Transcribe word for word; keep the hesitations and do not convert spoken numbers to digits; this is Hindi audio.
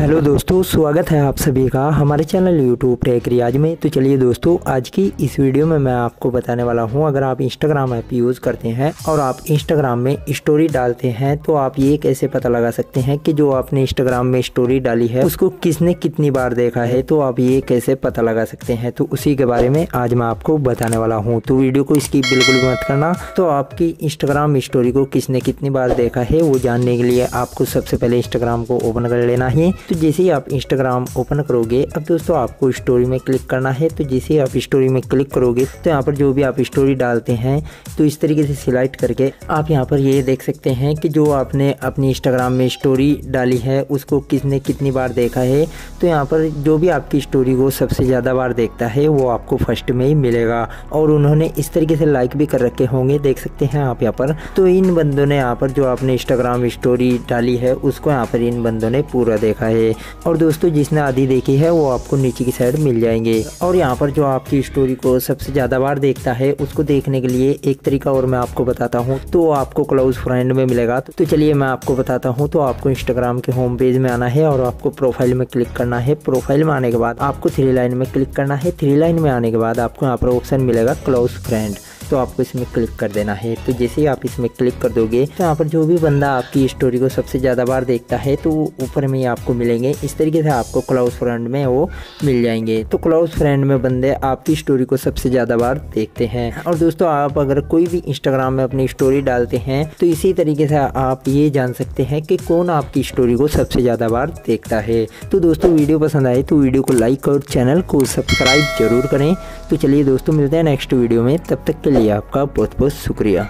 हेलो दोस्तों, स्वागत है आप सभी का हमारे चैनल YouTube टेक रियाज में। तो चलिए दोस्तों, आज की इस वीडियो में मैं आपको बताने वाला हूं, अगर आप Instagram ऐप यूज़ करते हैं और आप Instagram में स्टोरी डालते हैं तो आप ये कैसे पता लगा सकते हैं कि जो आपने Instagram में स्टोरी डाली है उसको किसने कितनी बार देखा है, तो आप ये कैसे पता लगा सकते हैं। तो उसी के बारे में आज मैं आपको बताने वाला हूँ, तो वीडियो को स्किप बिल्कुल भी मत करना। तो आपकी Instagram स्टोरी को किसने कितनी बार देखा है वो जानने के लिए आपको सबसे पहले Instagram को ओपन कर लेना है। तो जैसे ही आप Instagram ओपन करोगे, अब दोस्तों आपको स्टोरी में क्लिक करना है। तो जैसे ही आप स्टोरी में क्लिक करोगे तो यहाँ पर जो भी आप स्टोरी डालते हैं तो इस तरीके से सिलेक्ट करके आप यहाँ पर ये देख सकते हैं कि जो आपने अपनी Instagram में स्टोरी डाली है उसको किसने कितनी बार देखा है। तो यहाँ पर जो भी आपकी स्टोरी को सबसे ज़्यादा बार देखता है वो आपको फर्स्ट में ही मिलेगा, और उन्होंने इस तरीके से लाइक भी कर रखे होंगे, देख सकते हैं आप यहाँ पर। तो इन बंदों ने यहाँ पर जो आपने Instagram स्टोरी डाली है उसको यहाँ पर इन बंदों ने पूरा देखा है। और दोस्तों जिसने आधी देखी है वो आपको नीचे की साइड मिल जाएंगे। और यहाँ पर जो आपकी स्टोरी को सबसे ज़्यादा बार देखता है उसको देखने के लिए एक तरीका और मैं आपको बताता हूँ, तो आपको क्लोज फ्रेंड में मिलेगा। तो चलिए मैं आपको बताता हूँ। तो आपको Instagram के होम पेज में आना है और आपको प्रोफाइल में क्लिक करना है। प्रोफाइल में आने के बाद आपको थ्री लाइन में क्लिक करना है। थ्री लाइन में आने के बाद आपको यहाँ पर ऑप्शन मिलेगा क्लोज फ्रेंड, तो आपको इसमें क्लिक कर देना है। तो जैसे ही आप इसमें क्लिक कर दोगे तो यहाँ पर जो भी बंदा आपकी स्टोरी को सबसे ज़्यादा बार देखता है तो ऊपर में ही आपको मिलेंगे। इस तरीके से आपको क्लोज फ्रेंड में वो मिल जाएंगे। तो क्लोज फ्रेंड में बंदे आपकी स्टोरी को सबसे ज़्यादा बार देखते हैं। और दोस्तों आप अगर कोई भी Instagram में अपनी स्टोरी डालते हैं तो इसी तरीके से आप ये जान सकते हैं कि कौन आपकी स्टोरी को सबसे ज़्यादा बार देखता है। तो दोस्तों वीडियो पसंद आए तो वीडियो को लाइक और चैनल को सब्सक्राइब जरूर करें। तो चलिए दोस्तों मिलते हैं नेक्स्ट वीडियो में, तब तक के लिए आपका बहुत बहुत शुक्रिया।